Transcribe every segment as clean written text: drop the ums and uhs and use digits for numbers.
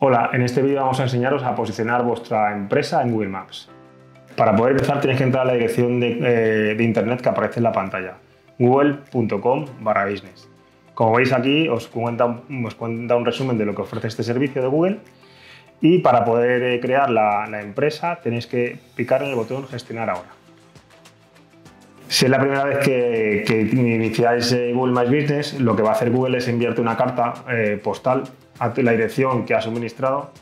Hola, en este vídeo vamos a enseñaros a posicionar vuestra empresa en Google Maps. Para poder empezar tienes que entrar a la dirección de internet que aparece en la pantalla, google.com/business. Como veis aquí os cuenta un resumen de lo que ofrece este servicio de Google, y para poder crear la empresa tenéis que picar en el botón gestionar ahora. Si es la primera vez que iniciáis Google My Business, lo que va a hacer Google es enviarte una carta postal a la dirección que has suministrado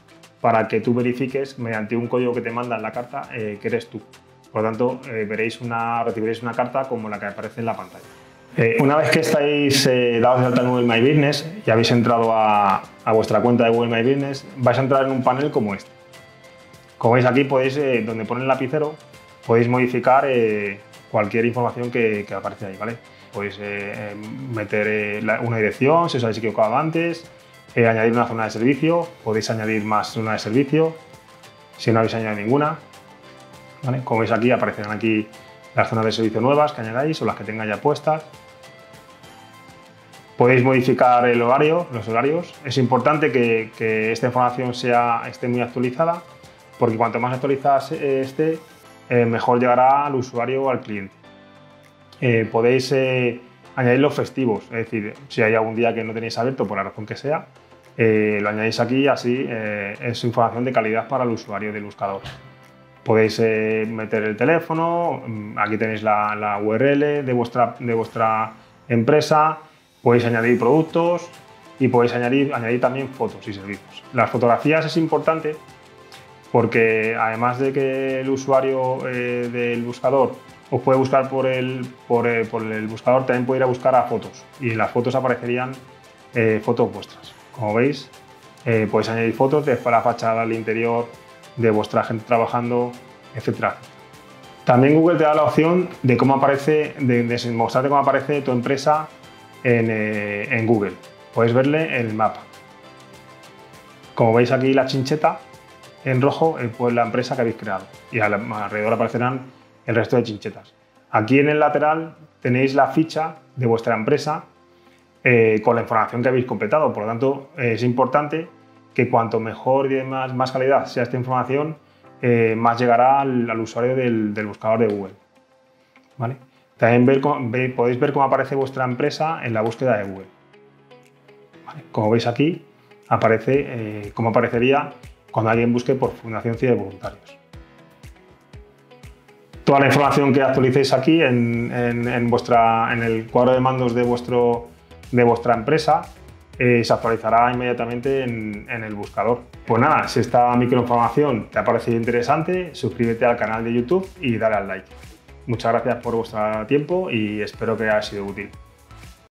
para que tú verifiques mediante un código que te manda en la carta que eres tú. Por lo tanto, recibiréis una carta como la que aparece en la pantalla. Una vez que estáis dados de alta en Google My Business y habéis entrado a vuestra cuenta de Google My Business, vais a entrar en un panel como este. Como veis aquí, podéis, donde pone el lapicero, podéis modificar cualquier información que aparece ahí, ¿vale? Podéis meter una dirección, si os habéis equivocado antes, añadir una zona de servicio, podéis añadir más zona de servicio, si no habéis añadido ninguna, ¿vale? Como veis aquí, aparecerán aquí las zonas de servicio nuevas que añadáis o las que tengáis ya puestas. Podéis modificar el horario, los horarios. Es importante que esta información esté muy actualizada, porque cuanto más actualizada esté, mejor llegará al usuario o al cliente. Podéis añadir los festivos, es decir, si hay algún día que no tenéis abierto por la razón que sea, lo añadís aquí y así es información de calidad para el usuario del buscador. Podéis meter el teléfono, aquí tenéis la URL de vuestra empresa, podéis añadir productos y podéis añadir también fotos y servicios. Las fotografías es importante porque además de que el usuario del buscador os puede buscar por el buscador, también puede ir a buscar a fotos y en las fotos aparecerían fotos vuestras. Como veis, podéis añadir fotos de la fachada, al interior, de vuestra gente trabajando, etcétera. También Google te da la opción de cómo aparece, de mostrarte cómo aparece tu empresa en Google. Podéis verle en el mapa. Como veis aquí la chincheta en rojo, pues la empresa que habéis creado, y alrededor aparecerán el resto de chinchetas. Aquí en el lateral tenéis la ficha de vuestra empresa con la información que habéis completado. Por lo tanto, es importante que cuanto mejor y más calidad sea esta información, más llegará al usuario del buscador de Google, ¿vale? También podéis ver cómo aparece vuestra empresa en la búsqueda de Google, ¿vale? Como veis aquí, aparece cómo aparecería cuando alguien busque por Fundación Cibervoluntarios. Toda la información que actualicéis aquí en el cuadro de mandos de vuestra empresa se actualizará inmediatamente en el buscador. Pues nada, si esta microinformación te ha parecido interesante, suscríbete al canal de YouTube y dale al like. Muchas gracias por vuestro tiempo y espero que haya sido útil.